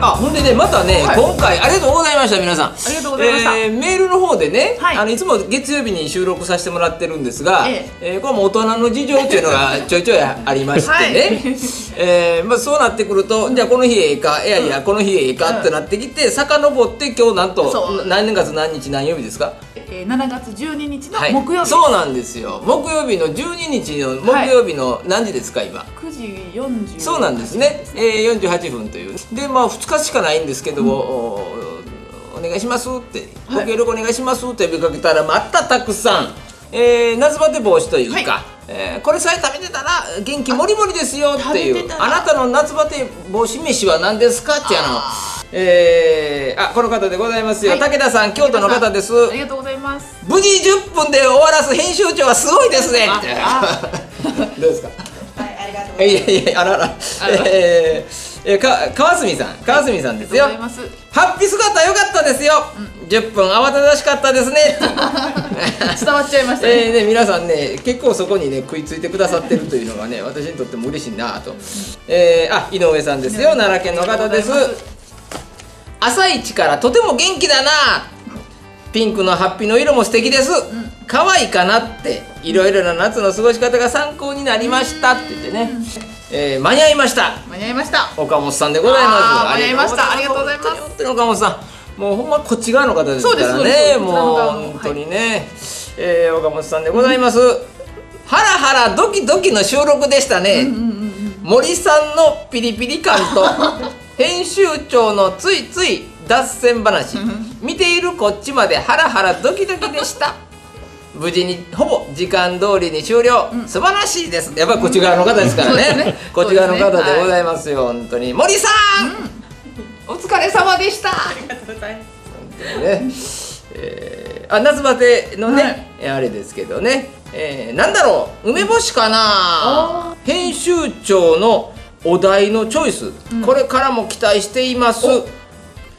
あ、ほんでね、またね、今回ありがとうございました、皆さん。ありがとうございました。メールの方でね、いつも月曜日に収録させてもらってるんですが、これも大人の事情っていうのがちょいちょいありましてね、まあそうなってくると、じゃあこの日ええか、いやいやこの日ええかってなってきて、遡って今日なんと何月何日何曜日ですか？7月12日の木曜日。そうなんですよ。木曜日の12日の木曜日の何時ですか今？9時40分。そうなんですね。48分というで、まあ2日しかないんですけども、お願いしますってご協力お願いしますって呼びかけたら、またたくさん夏バテ防止というか、これさえ食べてたら元気もりもりですよっていう、あなたの夏バテ防止飯は何ですかっていうの。あ、この方でございますよ、武田さん、京都の方です。ありがとうございます。無事10分で終わらす編集長はすごいですね。どうですか？はい、ありがとうございます。いやいや、あらら、川澄さん、川澄さんですよ。ハッピー姿良かったですよ。10分慌ただしかったですね。伝わっちゃいましたね。皆さんね、結構そこにね食いついてくださってるというのがね、私にとっても嬉しいなと。あ、井上さんですよ、奈良県の方です。朝一からとても元気だな。ピンクのハッピーの色も素敵です。可愛いかなっていろいろな夏の過ごし方が参考になりましたって言ってね。間に合いました。間に合いました。岡本さんでございます。間に合いました。ありがとうございます。本当に岡本さん、もうほんまこっち側の方ですからね。もう本当にね、岡本さんでございます。ハラハラドキドキの収録でしたね。森さんのピリピリ感と。編集長のついつい脱線話、見ているこっちまでハラハラドキドキでした。無事にほぼ時間通りに終了、素晴らしいです。やっぱりこっち側の方ですからね。こっち側の方でございますよ。本当に森さん、お疲れ様でした。ありがとうございます。夏バテのねあれですけどね、なんだろう、梅干しかな。編集長のお題のチョイス、これからも期待しています。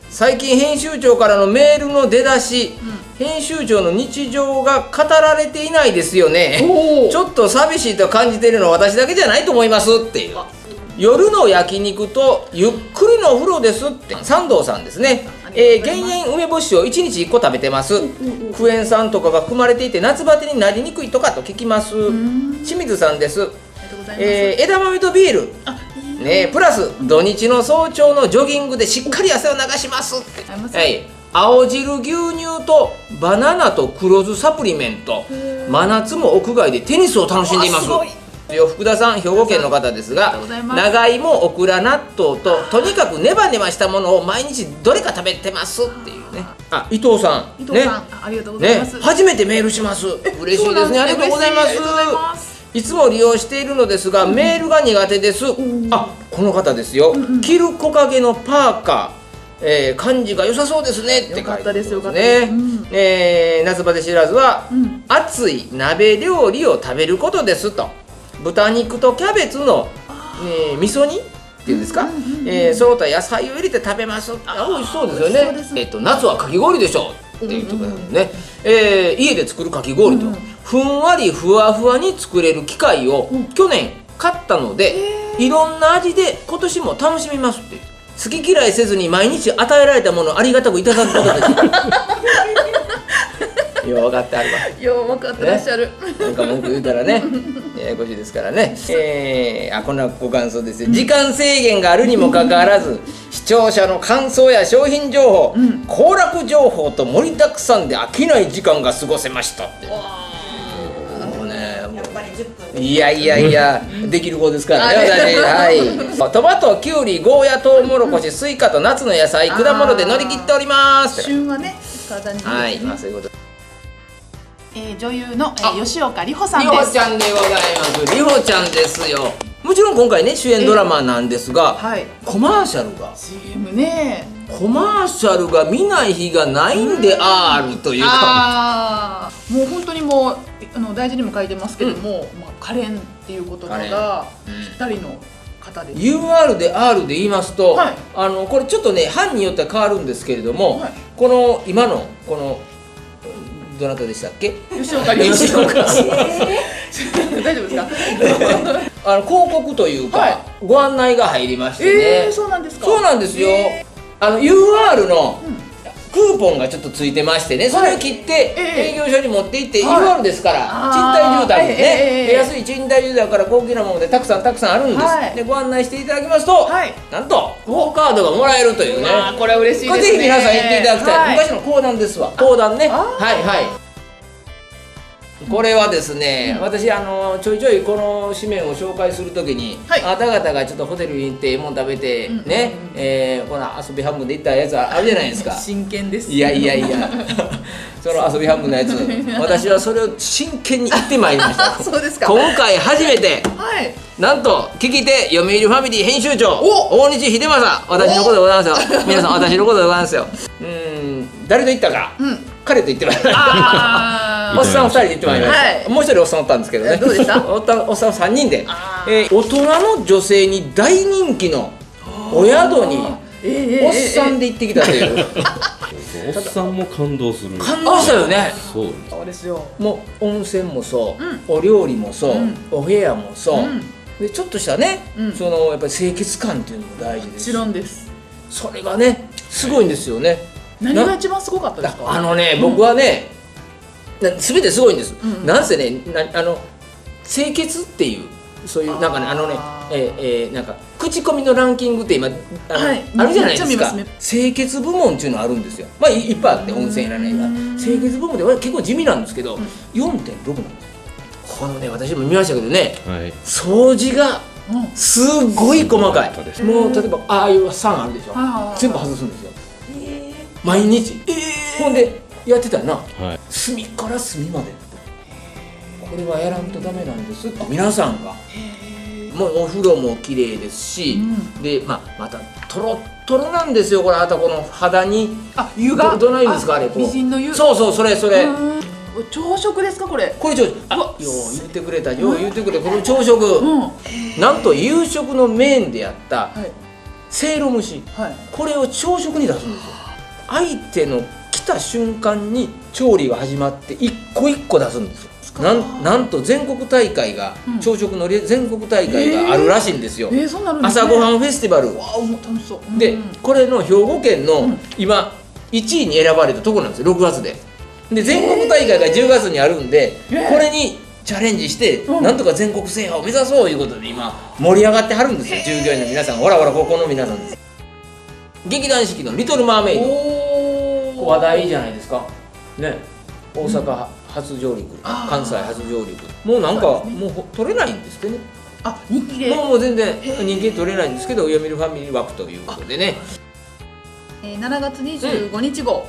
最近編集長からのメールの出だし、編集長の日常が語られていないですよね。ちょっと寂しいと感じているのは私だけじゃないと思いますっていう。夜の焼肉とゆっくりのお風呂ですって、三堂さんですね。減塩梅干しを1日1個食べてます。クエン酸とかが含まれていて夏バテになりにくいとかと聞きます。清水さんです。枝豆とビールね、プラス土日の早朝のジョギングでしっかり汗を流しますって、はい、青汁牛乳とバナナと黒酢サプリメント、真夏も屋外でテニスを楽しんでいます。福田さん、兵庫県の方ですが、長芋、オクラ、納豆ととにかくネバネバしたものを毎日どれか食べてますっていうね。あ、伊藤さん、伊藤さん、ありがとうございます。初めてメールします。嬉しいですね。ありがとうございます。いつも利用しているのですが、メールが苦手です。あ、この方ですよ。着る木陰のパーカー、感じが良さそうですねって書いてあるんですね。夏バテ知らずは、熱い鍋料理を食べることですと。豚肉とキャベツの味噌煮っていうんですか。その他野菜を入れて食べます。あ、美味しそうですよね。夏はかき氷でしょうっていうところなんでね。家で作るかき氷と。ふんわりふわふわに作れる機械を去年買ったので、いろんな味で今年も楽しみますって。好き嫌いせずに毎日与えられたものをありがたくいただくことですよ。分かってあればよう分かってらっしゃる。なんか文句言うたらね、ややこしいですからね。あ、こんなご感想ですよ。時間制限があるにもかかわらず、視聴者の感想や商品情報、行楽情報と盛りだくさんで飽きない時間が過ごせましたって。いやいやいや、できる子ですからね、私。はい。トマト、キュウリ、ゴーヤ、トウモロコシ、スイカと夏の野菜、果物で乗り切っております。旬はね、体にいいですね。はい、まあそういうこと。女優の吉岡里帆さんです。里帆ちゃんでございます。里帆ちゃんですよ。もちろん今回ね、主演ドラマなんですが、コマーシャルが。CM ね。コマーシャルが見ない日がないんであるというか、もう本当にもう大事にも書いてますけども、可憐っていう言葉がぴったりの方です。UR で R で言いますと、これちょっとね班によっては変わるんですけれども、この今のこのどなたでしたっけ？吉岡里帆。吉岡。大丈夫ですか？広告というかご案内が入りましてね。そうなんですか？そうなんですよ。UR のクーポンがちょっとついてましてね、それを切って営業所に持って行って、 UR ですから賃貸住宅ですね、安い賃貸住宅から高級なものでたくさんたくさんあるんですで、ご案内していただきますと、なんと高カードがもらえるというね、これは嬉しいですね。ぜひ皆さん行っていただきたい。昔の講談ですわ、講談ね。はいはい、これはですね、私ちょいちょいこの紙面を紹介するときに、あなた方がちょっとホテルに行ってもん食べてね、この遊び半分で行ったやつあるじゃないですか。真剣です。いやいやいや、その遊び半分のやつ、私はそれを真剣に言ってまいりました。そうですか。今回初めて、なんと聞き手読売ファミリー編集長大西秀正、私のことでございますよ。皆さん、私のことでございますよ。誰と行ったか、彼と行ってまいりました。おっさん2人で行ってまいりました。もう1人おっさんおったんですけどね。どうでした？おっさん3人で、大人の女性に大人気のお宿におっさんで行ってきたという。おっさんも感動する。感動したよね。そうですよ。もう温泉もそう、お料理もそう、お部屋もそうで、ちょっとしたね、そのやっぱり清潔感っていうのも大事です。もちろんです。それがね、すごいんですよね。何が一番すごかったですか？僕はね、すべてすごいんです。なんせね、清潔っていう、そういうなんかね、なんか口コミのランキングって今あるじゃないですか。清潔部門っていうのあるんですよ。まあいっぱいあって温泉いらないが、清潔部門で結構地味なんですけど 4.6 なんです。このね、私も見ましたけどね、掃除がすごい細かい。もう例えばああいう酸あるでしょ、全部外すんですよ。毎日。ほんで。やってたな、隅から隅まで。これはやらんとダメなんですって皆さんが、もうお風呂も綺麗ですし、でまたトロットロなんですよ。これあとこの肌に湯がどないですか、あれ美人の湯。そうそう、それそれ。朝食ですか、これ。これ朝食。あ、よう言ってくれた、よう言ってくれた。この朝食、なんと夕食のメインでやったせいろ蒸し、これを朝食に出すんですよ。相手の来た瞬間に調理が始まって一個一個出すんですよ。なんと全国大会が、朝食の全国大会があるらしいんですよ。朝ごはんフェスティバル。わあ、楽しそう。で、これの兵庫県の今1位に選ばれたところなんですよ。6月で。で、全国大会が10月にあるんで、これにチャレンジしてなんとか全国制覇を目指そういうことで今盛り上がってはるんですよ。従業員の皆さん、ほらほらここの皆さんです。劇団四季のリトルマーメイド。話題じゃないですかね。大阪初上陸、関西初上陸、もうなんかもう取れないんですってね。あ、人気でもう全然人気取れないんですけど、読売ファミリー枠ということでね。7月25日号、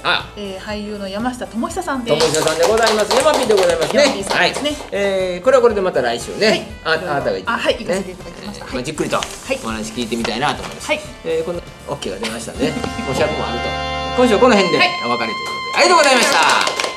俳優の山下智久さんです。智久さんでございます。山 P でございますね。はい。これはこれでまた来週ね、あなたが行かせていただきました。じっくりとお話聞いてみたいなと思います。この OK が出ましたね。おしゃべりもあると。今週はこの辺でお別れということで、ありがとうございました。